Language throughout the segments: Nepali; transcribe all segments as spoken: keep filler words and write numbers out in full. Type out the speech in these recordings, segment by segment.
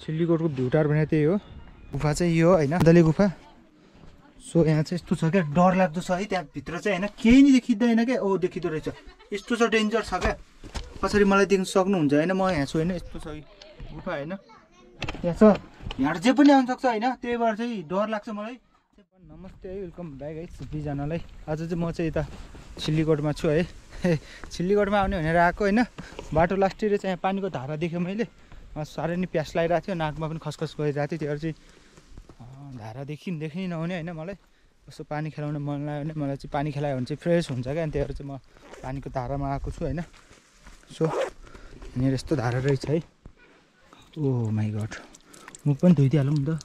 छिल्लीकोट को भ्यू टार बनाए त्यही हो। गुफा चाहिँ यो हैन मदले गुफा। सो यहाँ चाहिँ यस्तो छ के डर लाग्दो छ है, त्यहाँ भित्र चाहिँ हैन केही नि देखिदैन के। ओ देखिदो रहेछ यस्तो छ, डेन्जर छ के। पछाडी मलाई देख्न सक्नु हुन्छ हैन, म यहाँ छु हैन। यस्तो छ गुफा हैन, यहाँ छ यहाँ जे पनि आउन सक्छ हैन, त्यही भएर चाहिँ डर लाग्छ मलाई। नमस्ते है, वेलकम ब्याक है सबैजनालाई। आज चाहिँ म चाहिँ यता छिल्लीकोटमा छु है। छिल्लीकोटमा आउने भनेर आएको हैन। बाटो लास्टतिर चाहिँ यहाँ पानीको धारा देखेँ मैले, साह्रै नै प्यास लागिरहेको थियो, नाकमा पनि खसखस गइरहेको थियो। त्यो चाहिँ धारादेखि देखि नहुने होइन, मलाई कस्तो पानी खेलाउन मन लाग्यो भने मलाई चाहिँ पानी खेलायो भने चाहिँ फ्रेस हुन्छ क्या। अनि त्यही भएर चाहिँ म पानीको धारामा आएको छु होइन। सो यहाँनिर यस्तो धारा रहेछ है। ओ माई गड, मुख पनि धोइदिइहालौँ नि त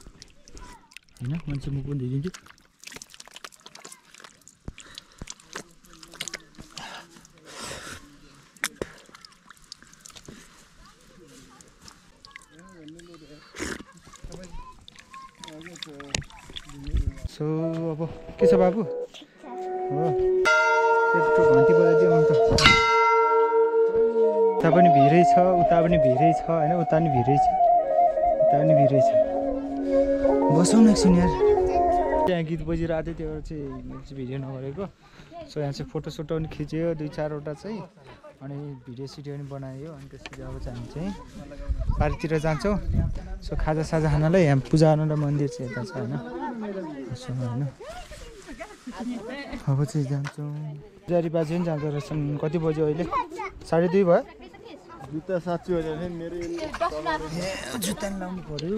होइन, मान्छे मुख पनि धोइदिन्छु। सो अब के छ बाबु, हो त्यो घन्टी बजाइदियो अन्त। उता पनि भिरै छ, उता पनि भिरै छ हैन, उता पनि भिरै छ, उता पनि भिरै छ। बसौँ न एकछिन यार, त्यहाँ गीत बजिरहेको थियो त्यो चाहिँ भिडियो नगरेको। सो यहाँ चाहिँ फोटोसोटो पनि खिच्यो दुई चारवटा चाहिँ, अनि भिडियो सिडियो पनि बनायो। अनि त्यसपछि अब चाहिँ हामी चाहिँ पारितिर जान्छौँ। सो खाजा साजा खानलाई, यहाँ पूजा गर्नु मन्दिर चाहिँ यता छ होइन। सो होइन अब चाहिँ जान्छौँ। पुजारी बाजे पनि जान्छ रहेछन्। कति बज्यो अहिले? साढे दुई भयो। जुत्ता साँच्ची होइन मेरो, जुत्ता पनि लाउनु पऱ्यो।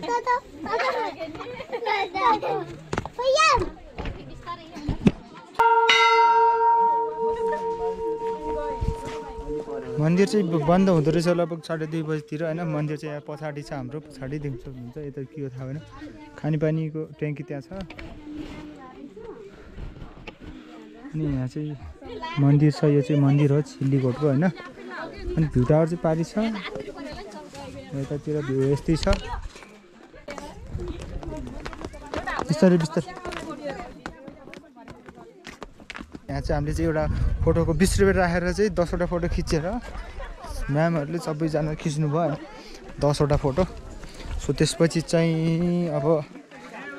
मन्दिर चाहिँ बन्द हुँदो रहेछ लगभग साढे दुई बजीतिर होइन। मन्दिर चाहिँ यहाँ पछाडि छ हाम्रो, पछाडि देख्न सक्नुहुन्छ। यता के हो थाहा भएन। खानेपानीको ट्याङ्की त्यहाँ छ, अनि यहाँ चाहिँ मन्दिर छ। यो चाहिँ मन्दिर हो छिल्लीकोटको होइन। अनि भ्यू टावर चाहिँ पारि छ, यतातिर भ्यू यस्तै छ। बिस्तारै बिस्तारै यहाँ चाहिँ हामीले चाहिँ एउटा फोटोको बिस रुपियाँ राखेर चाहिँ दसवटा फोटो खिचेर म्यामहरूले सबैजना खिच्नु भयो दसवटा फोटो। सो त्यसपछि चाहिँ अब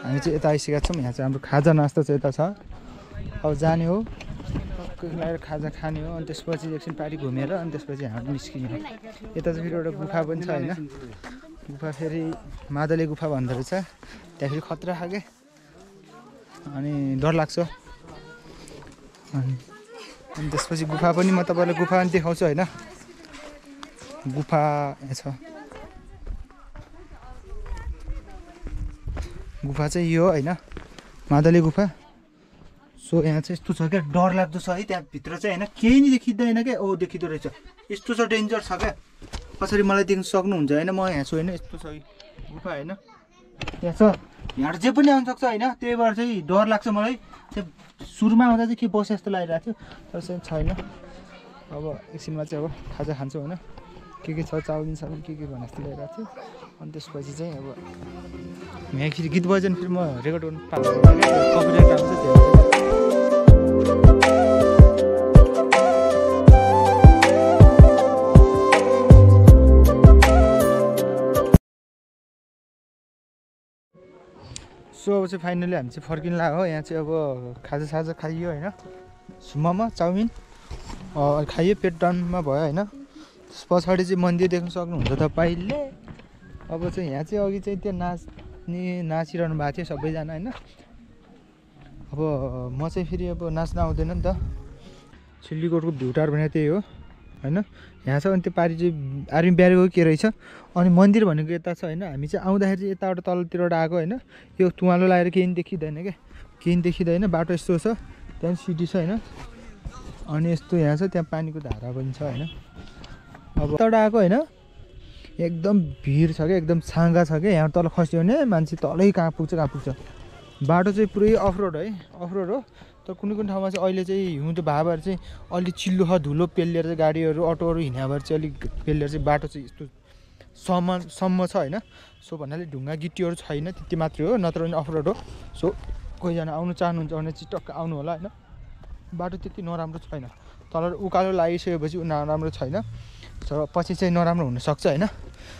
हामी चाहिँ यता आइसकेका छौँ। यहाँ चाहिँ हाम्रो खाजा नास्ता चाहिँ यता छ। अब जाने हो, कोही लागेर खाजा खाने हो, अनि त्यसपछि एकछिन पार्टी घुमेर अनि त्यसपछि हामी निस्किने हो। यता चाहिँ फेरि एउटा गुफा पनि छ होइन। गुफा फेरि मादले गुफा भन्दो रहेछ। त्यहाँ फेरि खतरा खाके अनि डर लाग्छ। अनि अनि त्यसपछि गुफा पनि म तपाईँलाई गुफा पनि देखाउँछु होइन। गुफा छ, गुफा चाहिँ यो होइन मादले गुफा। सो यहाँ चाहिँ यस्तो छ क्या, डर लाग्दो छ है। त्यहाँ भित्र चाहिँ होइन केही नि देखिँदैन क्या। ओ देखिँदो रहेछ यस्तो छ, डेन्जर छ क्या। पछाडि मलाई देख्न सक्नुहुन्छ होइन, म यहाँ छु होइन। यस्तो छ गुफा होइन, यहाँ छ यहाँ जे पनि आउन सक्छ होइन, त्यही भएर चाहिँ डर लाग्छ मलाई। त्यो सुरुमा आउँदा चाहिँ के बसे जस्तो लागिरहेको थियो, तर चाहिँ छैन। अब एकछिनमा चाहिँ अब खाजा खान्छौँ होइन, के के छ चाउमिन साउमिन के के भने जस्तो लागिरहेको थियो। अनि त्यसपछि चाहिँ अब यहाँ फेरि गीत बज्यो फेरि म रेकर्ड गर्नु पाउँछु। सो अब चाहिँ फाइनली हामी चाहिँ फर्किन लाग्यो हो। यहाँ चाहिँ अब खाजा साजा खाइयो होइन, मोमो चाउमिन खाइयो, पेट डाउनमा भयो होइन। त्यस पछाडि चाहिँ मन्दिर देख्न सक्नुहुन्छ तपाईँले। अब चाहिँ यहाँ चाहिँ अघि चाहिँ त्यो नाच्ने नाचिरहनु भएको थियो सबैजना होइन। अब म चाहिँ फेरि अब नाच्न आउँदैन नि त। छिल्लीकोटको भ्यू टार भने त्यही हो होइन। यहाँ छ, अनि त्यो पारि चाहिँ आर्मी ब्यारेको के रहेछ। अनि मन्दिर भनेको यता छ होइन। हामी चाहिँ आउँदाखेरि चाहिँ यताबाट तलतिरबाट आएको होइन। यो तुवालो लगाएर केही पनि देखिँदैन क्या, केही पनि देखिँदैन। बाटो यस्तो छ, त्यहाँ सिटी छ होइन। अनि यस्तो यहाँ छ, त्यहाँ पानीको धारा पनि छ होइन। अब यताबाट आएको होइन, एकदम भिड छ क्या, एकदम छाङ्गा छ क्या। यहाँ तल खस्यो भने मान्छे तलै कहाँ पुग्छ कहाँ पुग्छ। बाटो चाहिँ पुरै अफरोड है, अफरोड हो। तर कुनै कुनै ठाउँमा चाहिँ अहिले चाहिँ हिउँद भावर चाहिँ अलिक चिल्लो छ, धुलो पेलिएर चाहिँ गाडीहरू अटोहरू हिँड्या भएर चाहिँ अलिक पेलिएर चाहिँ बाटो चाहिँ यस्तो सम्म सम्म छ होइन। सो भन्नाले ढुङ्गा गिट्टीहरू छैन, त्यति मात्रै हो, नत्र भने अफरोड हो। सो कोहीजना आउनु चाहनुहुन्छ भने चाहिँ टक्क आउनु होला होइन। बाटो त्यति नराम्रो छैन, तल उकालो लागिसकेपछि नराम्रो छैन। तर पछि चाहिँ नराम्रो हुन सक्छ हैन।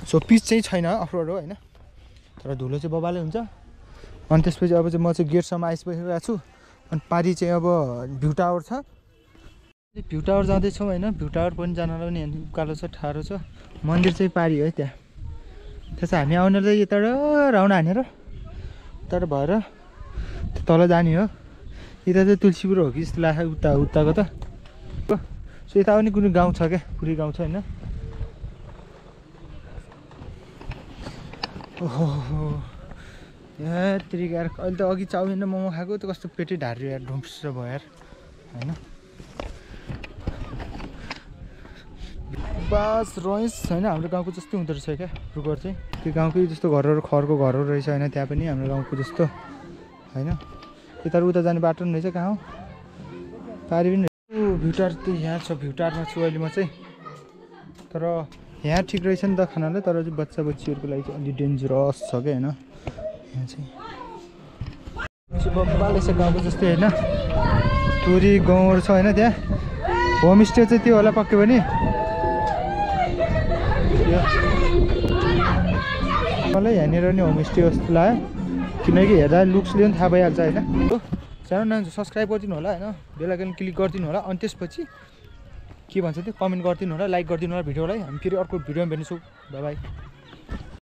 सो पिच चाहिँ छैन अफ रोड हो हैन, तर धुलो चाहिँ बबाले हुन्छ। अनि त्यसपछि अब चाहिँ म चाहिँ गेटसम्म आइसकेको छु। अनि पारी चाहिँ अब भ्यू टावर छ, भ्यू टावर जाँदै छौँ हैन। भ्यू टावर पनि जानलाई पनि उकालो छ, ठाडो छ। मन्दिर चाहिँ पारी हो त्यहाँ। त्यसै हामी आउन चाहिँ यता राउन्ड हानेर तर भएर तल जाने हो। यता चाहिँ तुलसीपुर हो कि जस्तो लाग्यो उता उताको त। सो यता पनि कुनै गाउँ छ क्या, पुरै गाउँ छ हैन। ओहो यात्री यार, अहिले त अघि चाउमिन मोमो खाएको त कस्तो पेटै ढार्यो यार, ढुम्स भयो यार हैन। बास रइस हैन, हाम्रो गाउँको जस्तो हुँदो रहेछ क्या रुखहरू चाहिँ। त्यो गाउँकै जस्तो घरहरू खरको घरहरू रहेछ हैन। त्यहाँ पनि हाम्रो गाउँको जस्तो हैन। यता उता जाने बाटो पनि रहेछ, कहाँ हो पारि पनि। भ्युटार त यहाँ छ, भ्युटारमा छु अहिले म चाहिँ। तर यहाँ ठिक रहेछ नि त खानाले, तर चाहिँ बच्चा बच्चीहरूको लागि चाहिँ अलि डेन्जरस छ क्या हैन। यहाँ चाहिँ बाल रहेछ गाउँको जस्तै हैन। टोरी गाउँहरू छ हैन। त्यहाँ होमस्टे चाहिँ त्यो होला पक्कै पनि। मलाई यहाँनिर नि होमस्टे जस्तो लाग्यो, किनकि हेर्दा लुक्सले पनि थाहा भइहाल्छ हैन। च्यानल नाम सब्सक्राइब गरिदिनु होला हैन, बेल आइकन क्लिक गरिदिनु होला। अनि त्यसपछि के भन्छ त्यो कमेन्ट गरिदिनु होला, लाइक गरिदिनु होला भिडियोलाई। हामी फेरि अर्को भिडियोमा भेट्नेछौँ। Bye bye.